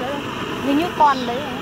nữa, như con đấy.